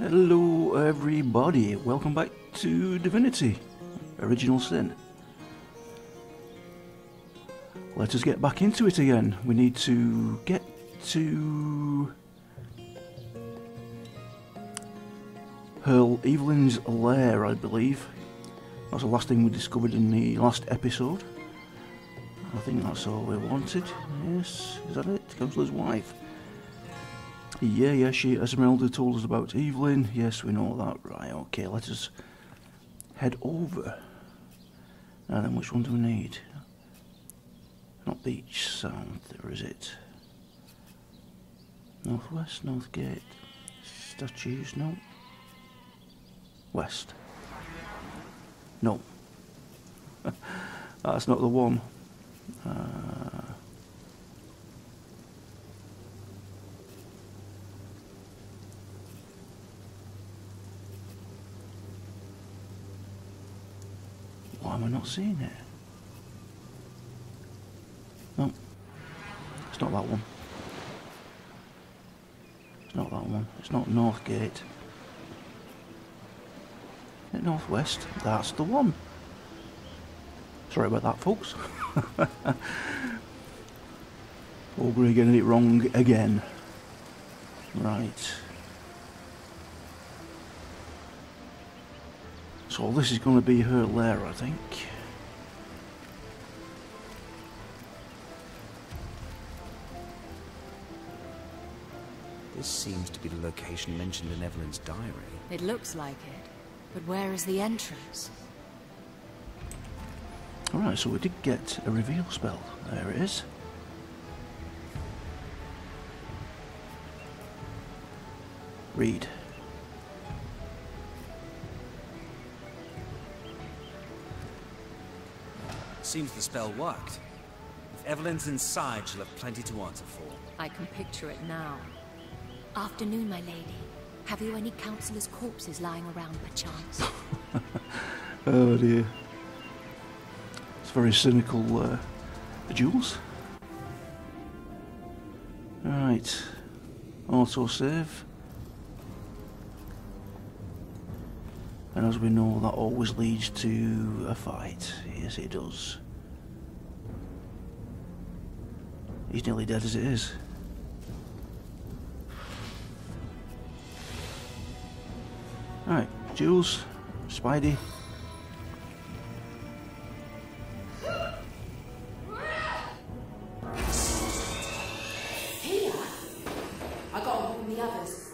Hello everybody, welcome back to Divinity: Original Sin. Let us get back into it again. We need to get to Earl Evelyn's Lair, I believe. That's the last thing we discovered in the last episode. I think that's all we wanted. Yes, is that it? Councillor's wife. Yeah, she, Esmeralda, told us about Evelyn. Yes, we know that. Right, okay, let us head over. Now then, which one do we need? Not beach, south, or is it? Northwest, north gate. Statues, no. West. No. That's not the one. Why am I not seeing it? No, it's not that one. It's not that one. It's not Northgate. Is it Northwest? That's the one. Sorry about that, folks. Olgrey getting it wrong again. Right. So this is going to be her lair, I think. This seems to be the location mentioned in Evelyn's diary. It looks like it, but where is the entrance? Alright, so we did get a reveal spell. There it is. Read. Seems the spell worked. If Evelyn's inside, she'll have plenty to answer for. I can picture it now. Afternoon, my lady. Have you any councillors' corpses lying around, perchance? Oh dear. It's very cynical, Jules. Alright. Autosave. And as we know, that always leads to a fight. Yes, it does. He's nearly dead as it is. Alright, Jules, Spidey. Here! I got one from the others.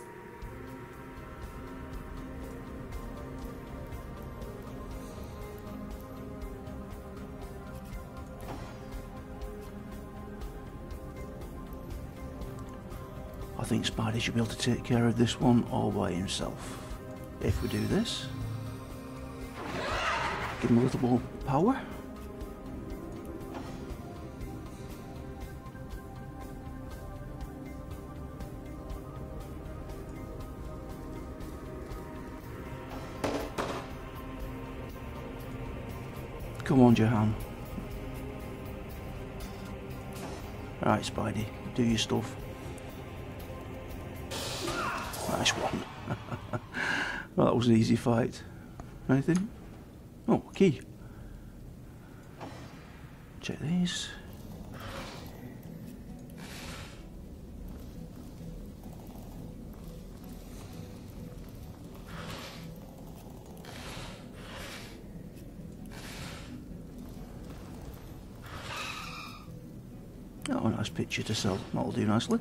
I think Spidey should be able to take care of this one all by himself. If we do this, give him a little more power. Come on, Jahan. Right, Spidey, do your stuff. Nice one. Well, that was an easy fight. Anything? Oh, key. Check these. Oh, a nice picture to sell. That'll do nicely.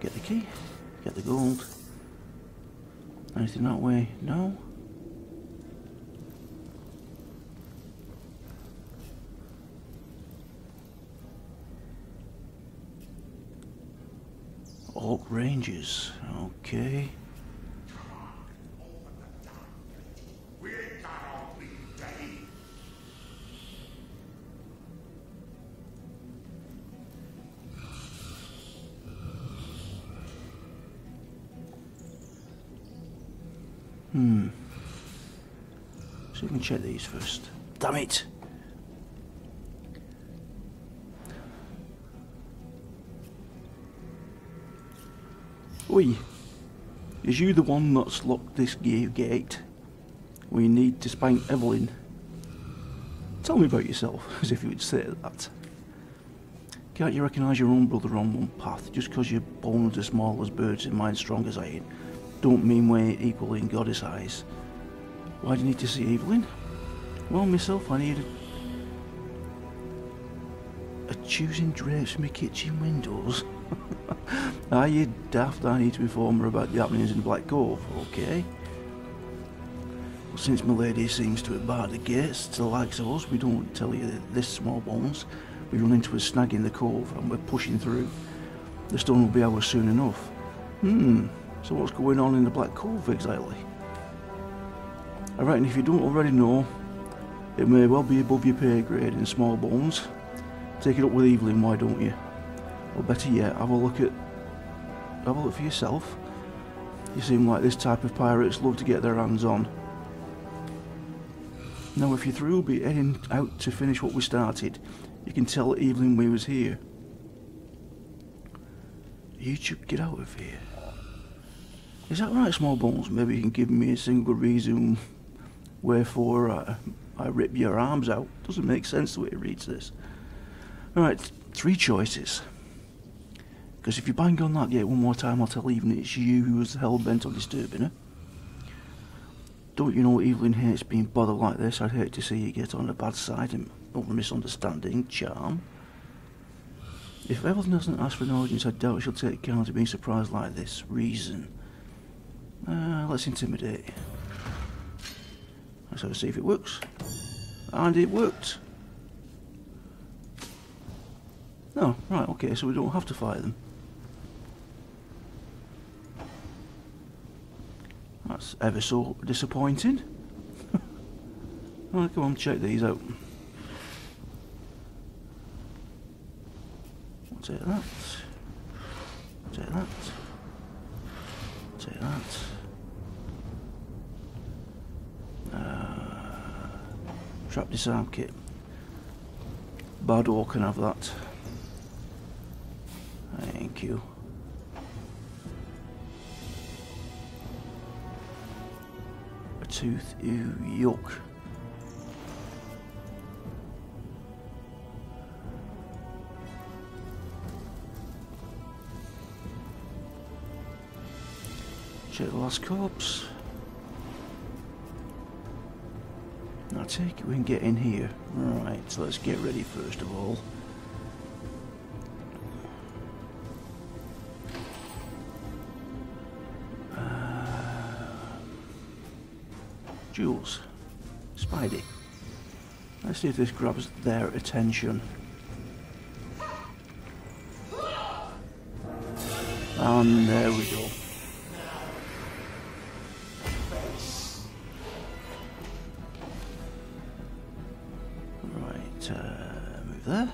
Get the key. Get the gold. Anything that way? No. Oak ranges. Okay. So we can check these first. Damn it! Oi! Is you the one that's locked this gate? We need to spank Evelyn. Tell me about yourself, as if you would say that. Can't you recognise your own brother on one path? Just because your bones are small as birds and mine strong as iron, don't mean we're equal in goddess eyes. Why do you need to see Evelyn? Well, myself, I need a choosing drapes from my kitchen windows. Are you daft? I need to inform her about the happenings in Black Cove, okay? Well, since my lady seems to have barred the gates to the likes of us, we don't tell you this, small bones. We run into a snag in the cove and we're pushing through. The stone will be ours soon enough. So what's going on in the Black Cove exactly? I reckon if you don't already know, it may well be above your pay grade in small bones. Take it up with Evelyn, why don't you? Or better yet, have a look for yourself. You seem like this type of pirates love to get their hands on. Now if you're through, we'll be heading out to finish what we started. You can tell Evelyn we was here. You should get out of here. Is that right, small bones? Maybe you can give me a single reason wherefore I rip your arms out. Doesn't make sense the way it reads this. Alright, 3 choices. Because if you bang on that gate one more time, I'll tell Evelyn it's you who was hell-bent on disturbing her. Don't you know Evelyn hates being bothered like this? I'd hate to see you get on the bad side and over misunderstanding, charm. If Evelyn doesn't ask for an audience, I doubt she'll take account of being surprised like this. Reason. Let's intimidate. Let's have a see if it works. And it worked. Oh, right, okay, so we don't have to fight them. That's ever so disappointing. Right, come on, check these out. We'll take that. Take that. Take that. Trap disarm kit. Bardotte can have that. Thank you. A tooth, ew, yuck. Check the last corpse. Now take it, we can get in here. Right, so let's get ready first of all. Jules, Spidey. Let's see if this grabs their attention. And there we go. Right, move there.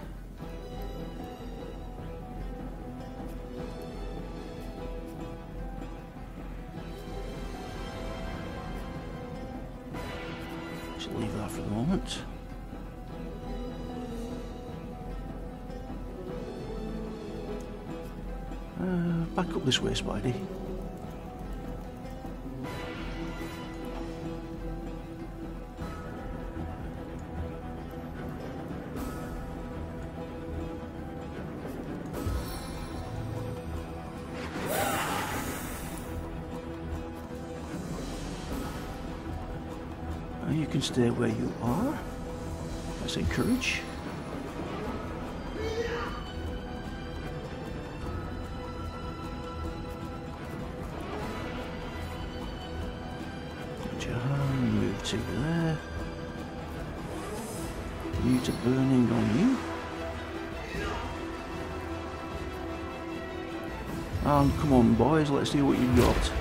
Leave that for the moment. Back up this way, Spidey. You can stay where you are. Let's encourage. Jahan, move to there. You to burning on you. And come on, boys, let's see what you've got.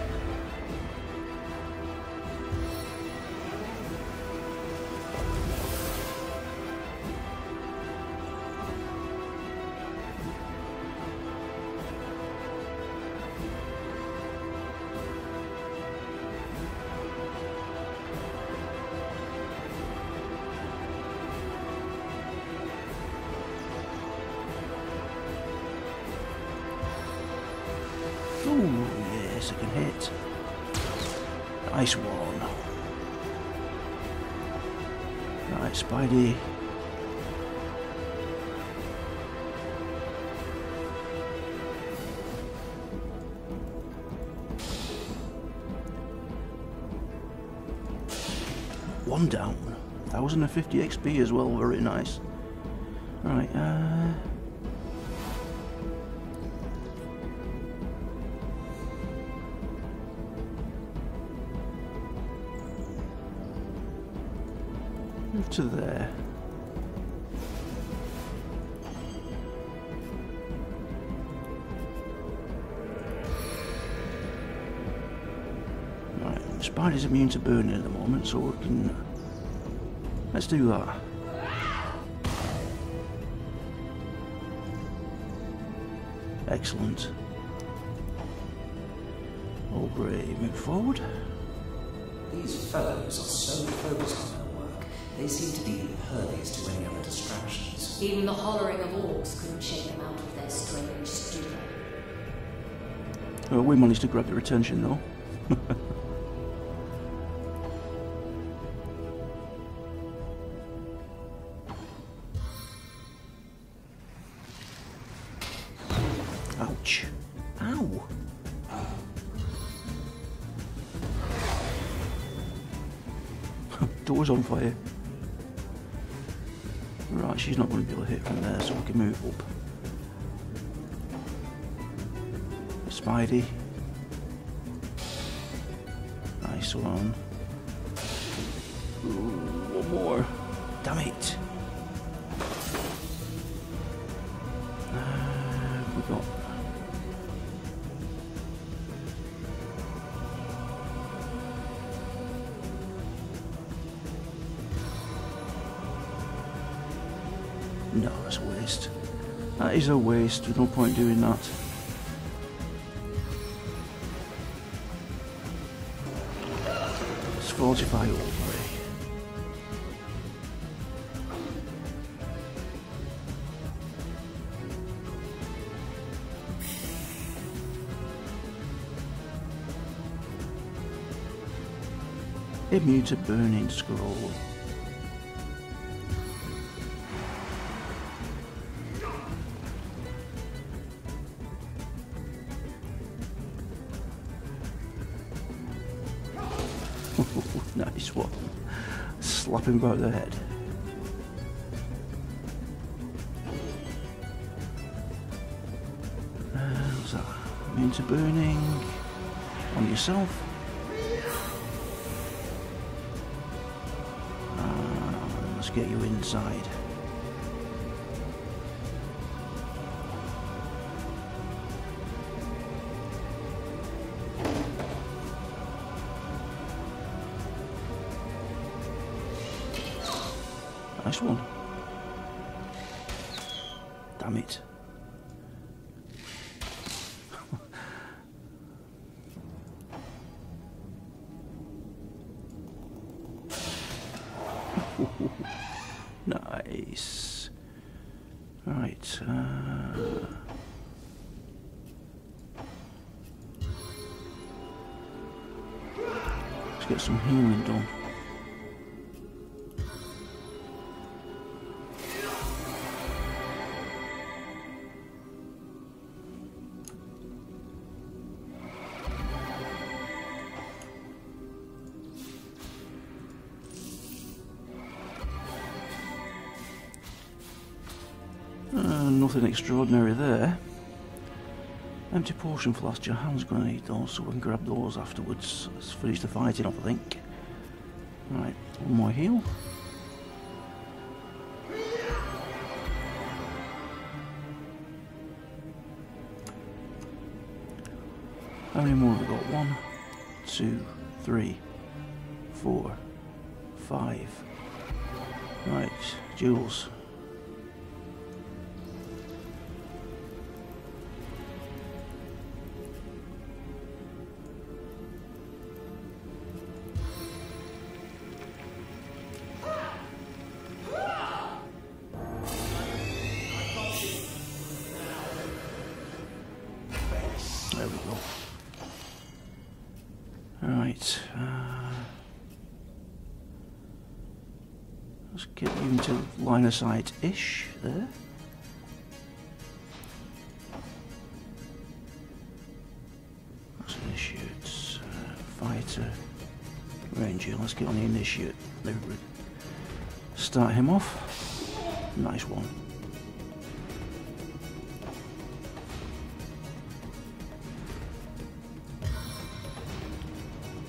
Oh yes, I can hit. Ice wall. Alright, Spidey. One down. 1050 XP as well, very nice. Alright, move to there. Right, Spidey's immune to burning at the moment, so we can. Let's do that. Excellent. Olgrey, move forward. These fellows are so focused on. They seem to be impervious to any other distractions. Even the hollering of orcs couldn't shake them out of their strange stupor. Oh, we managed to grab their attention, though. Ouch. Ow. Door's on fire. Right, she's not going to be able to hit from there, so we can move up. Spidey. Nice one. Ooh, one more. Damn it. We got. No, that's a waste. That is a waste, there's no point doing that. Let's fortify Olgrey. Immune to burning scroll. Nice one. Slap him about the head. What's that? Immune to burning. On yourself. Let's get you inside. Nice one. Damn it. Nice. Right. Let's get some healing done. Nothing extraordinary there. Empty potion flask, Jahan's going to need those, so we can grab those afterwards. Let's finish the fighting off, I think. Right, one more heal. How many more have we got? 1, 2, 3, 4, 5. Right, Jules. There we go. Alright. Even to line of sight-ish there. That's initiates, fighter, ranger. Let's get on the initiate. Start him off. Nice one.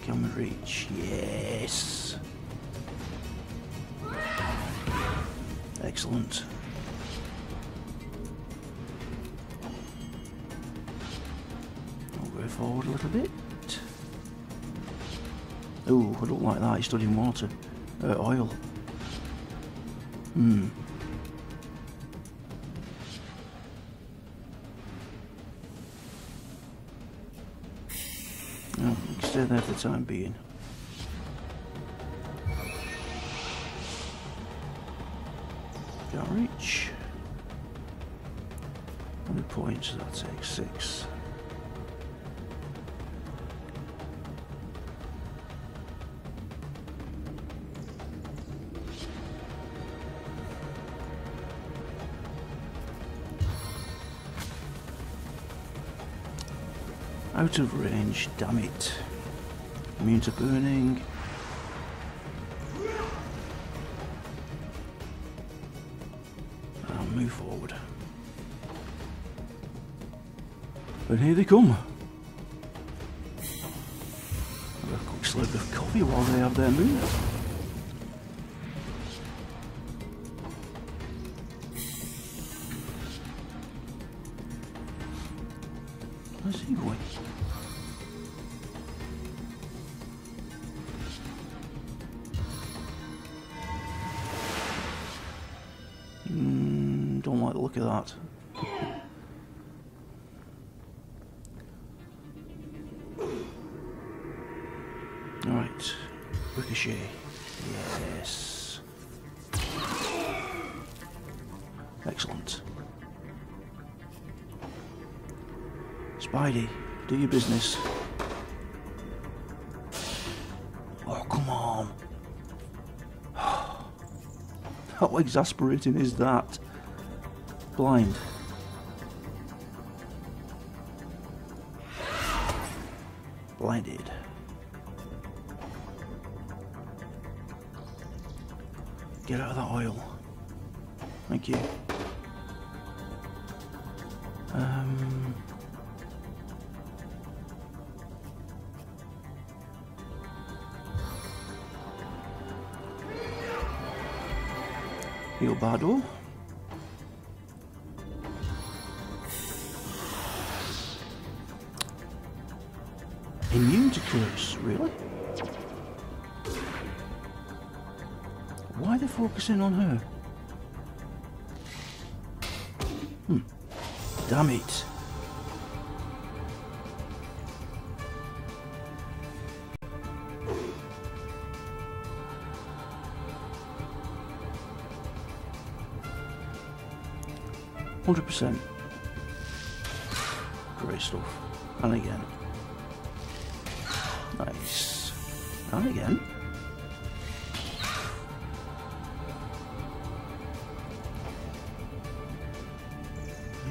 Camera reach, yes. Excellent. I'll go forward a little bit. Ooh, I don't like that. He stood in water. Oil. Hmm. Oh, we can stay there for the time being. Can't reach. 100 points, so that takes 6. Out of range, damn it. Immune to burning. I'll move forward. But here they come. Have a quick slurp of coffee while they have their move. Where's he going? Don't like the look of that. Alright, ricochet. Yes. Excellent. Spidey, do your business. Oh, come on. How exasperating is that? Blind. Blinded. Get out of the oil. Thank you. Heal Bardotte. Immune to curse, really? Why are they focusing on her? Damn it. %. Great stuff. And again. Nice. And again.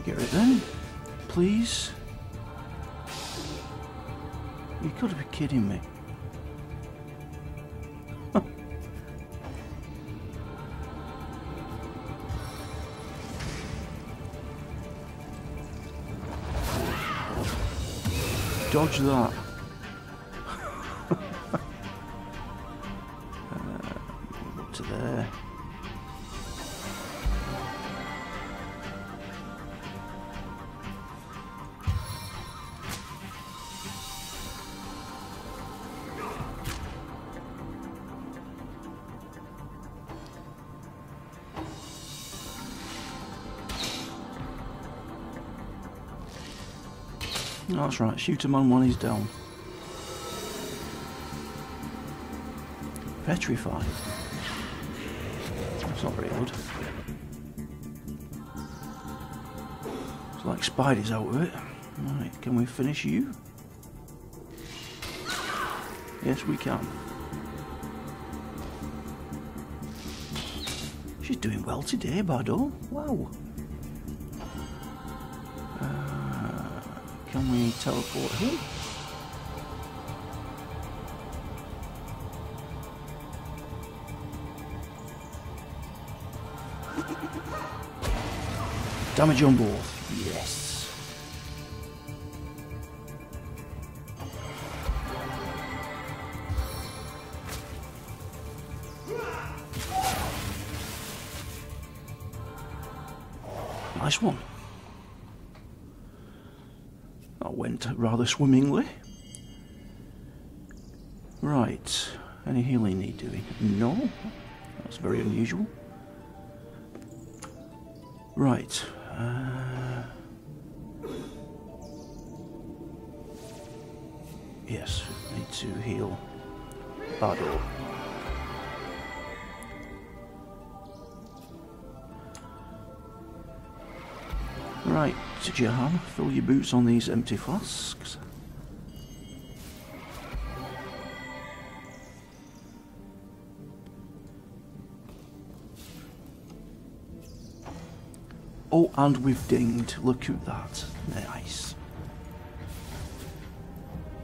Get rid then. Please. You gotta be kidding me. Dodge that. Up to there. That's right, shoot him on when he's down. Petrified. That's not very good. It's like Spidey's out of it. Right, can we finish you? Yes, we can. She's doing well today, Bardotte. Wow. Can we teleport him? Damage on both. Yes. Nice one. That went rather swimmingly. Right. Any healing need doing? No. That's very unusual. Right. Yes, need to heal Bardotte. Right, Jahan, fill your boots on these empty flasks. Oh, and we've dinged. Look at that. Nice.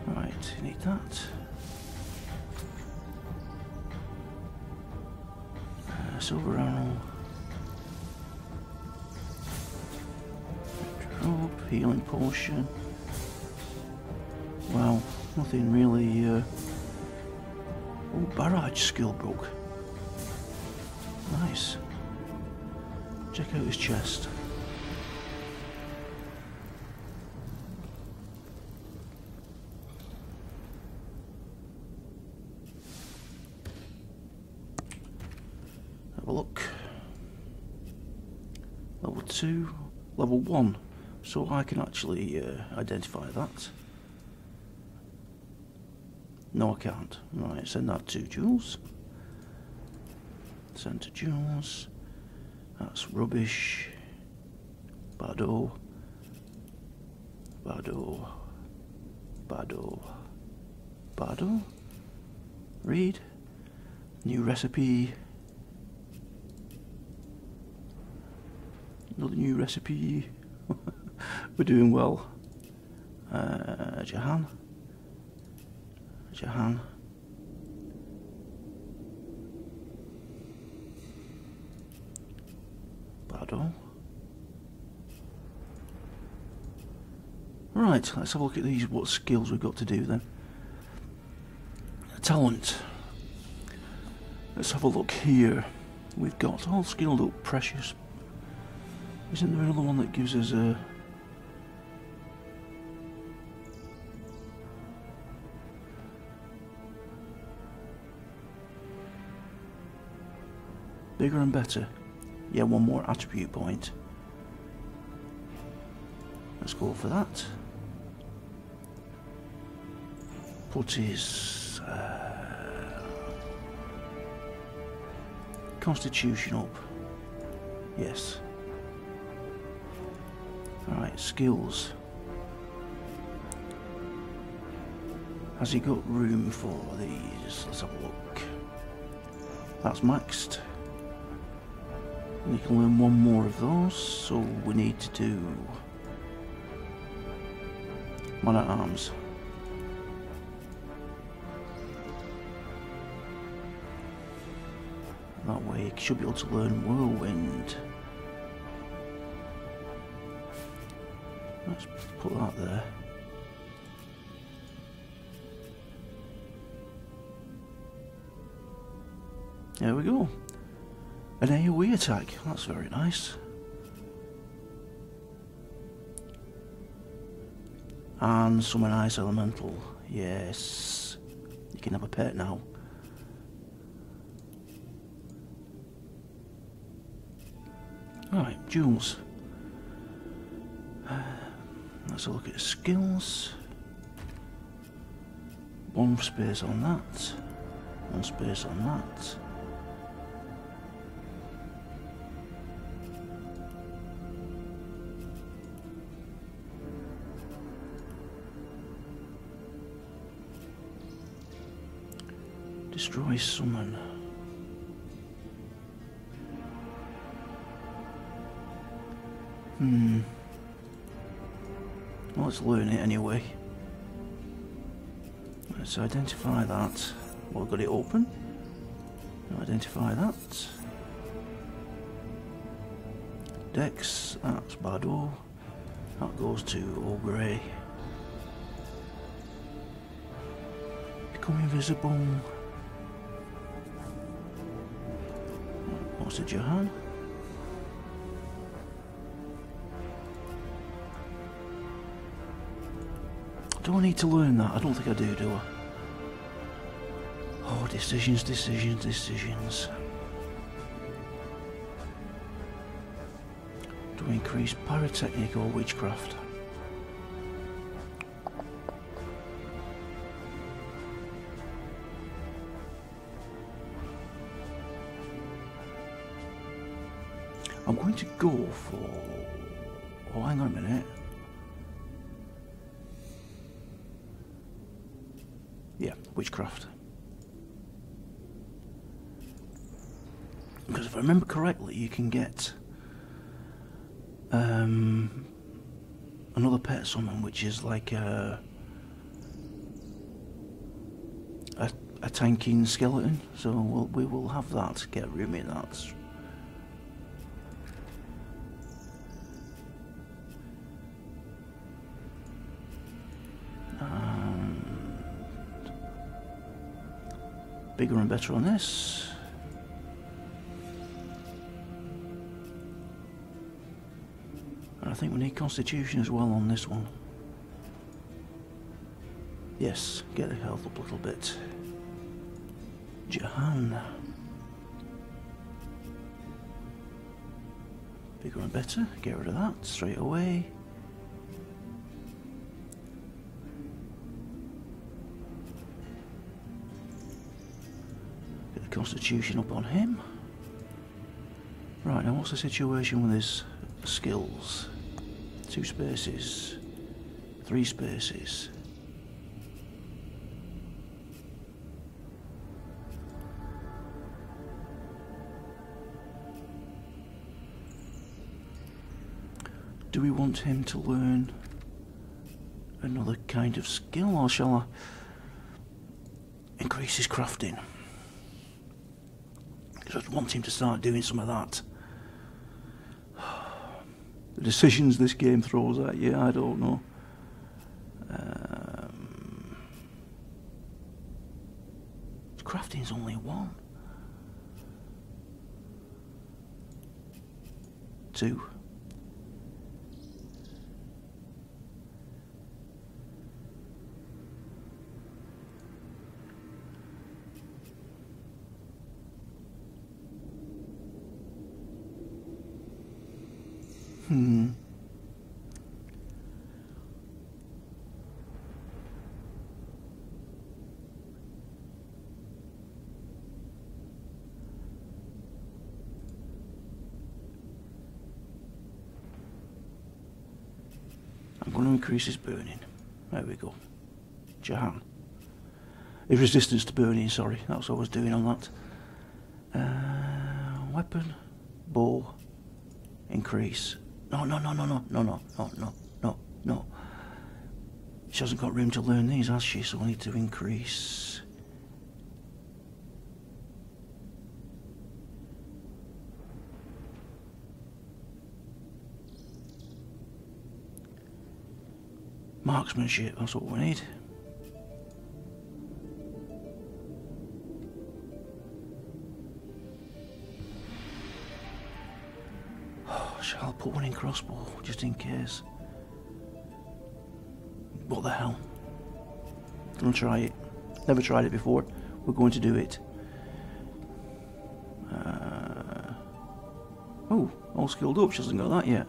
Right, you need that. Silver arrow. Drop, healing potion. Wow, nothing really. Oh, barrage skill book. Nice. Check out his chest. Level 1, so I can actually identify that. No, I can't. Right, send that to Jules. Send to Jules. That's rubbish. Bardotte. Bardotte. Bardotte. Bardotte. Read. New recipe. Another new recipe. We're doing well. Jahan. Jahan. Bardotte. Right, let's have a look at these, what skills we've got to do then. Talent. Let's have a look here. We've got all skilled up, precious. Isn't there another one that gives us a... bigger and better? Yeah, one more attribute point. Let's go for that. Put his... Constitution up. Yes. Alright, skills. Has he got room for these? Let's have a look. That's maxed. And you can learn one more of those, so we need to do... Man At Arms. That way you should be able to learn Whirlwind. Let's put that there. There we go. An AoE attack. That's very nice. And summon ice elemental. Yes. You can have a pet now. Alright, Jules. Let's look at skills. One space on that. One space on that. Destroy summon. Well, let's learn it anyway. Let's identify that. Well, I've got it open. Identify that. Dex, that's Bardotte. That goes to Olgrey. Become invisible. What's a Jahan? Do I need to learn that? I don't think I do, do I? Oh, decisions, decisions, decisions. Do we increase pyrotechnic or witchcraft? I'm going to go for... oh, hang on a minute. Yeah, witchcraft. Because if I remember correctly, you can get another pet summon, which is like a tanking skeleton. So we will have that. Get room in that. Bigger and better on this. And I think we need Constitution as well on this one. Yes, get the health up a little bit. Jahan. Bigger and better, get rid of that straight away. Constitution up on him. Right, now what's the situation with his skills? 2 spaces. 3 spaces. Do we want him to learn another kind of skill, or shall I increase his crafting? Just want him to start doing some of that. The decisions this game throws at you, I don't know. Crafting's only 1. 2. I'm going to increase his burning. There we go. Jahan. His resistance to burning, sorry. That's what I was doing on that. Weapon. Bow. Increase. No. She hasn't got room to learn these, has she? So we need to increase. Marksmanship, that's what we need. I'll put one in crossbow, just in case. What the hell? Gonna try it. Never tried it before. We're going to do it. Oh, all skilled up. She hasn't got that yet.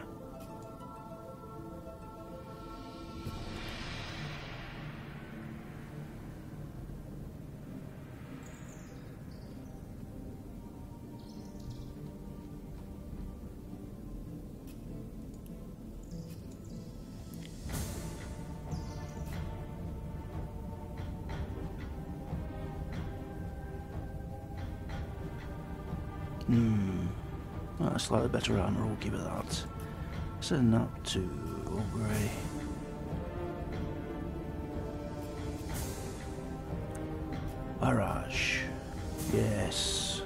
Slightly better armor, we'll give it that. Send up to Olgrey. Barrage. Yes.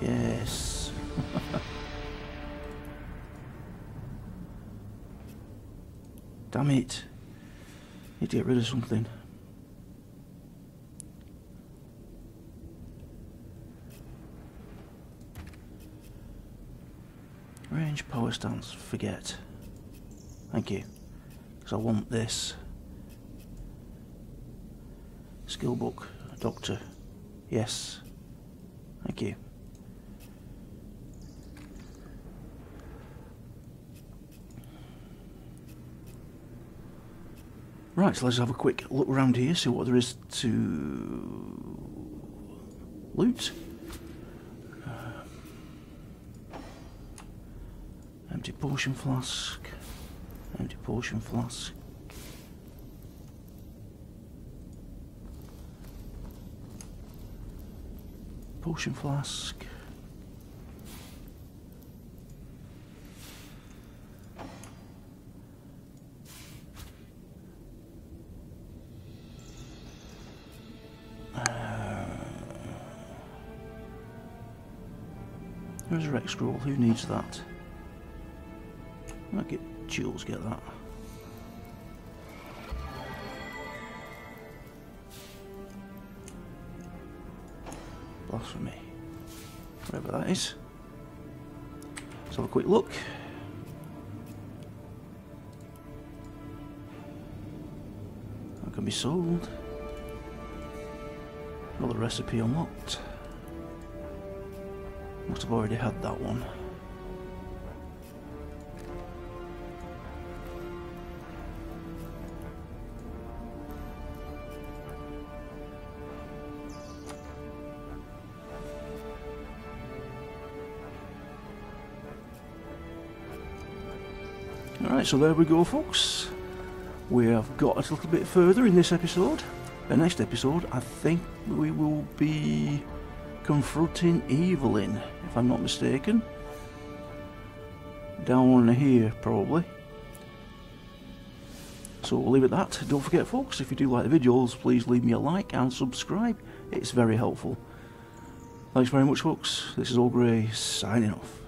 Yes. Damn it. Need to get rid of something. Range power stance, forget. Thank you. Because I want this. Skill book, doctor. Yes. Thank you. Right, so let's have a quick look around here, see what there is to loot. Empty potion flask. Empty potion flask. Potion flask. Resurrect scroll, who needs that? Might get Jules, get that. Blasphemy. Whatever that is. Let's have a quick look. That can be sold. Another recipe unlocked. Must have already had that one. Alright, so there we go, folks. We have got a little bit further in this episode. The next episode, I think we will be confronting Evelyn, if I'm not mistaken. Down here, probably. So we'll leave it at that. Don't forget, folks, if you do like the videos, please leave me a like and subscribe. It's very helpful. Thanks very much, folks. This is Olgrey, signing off.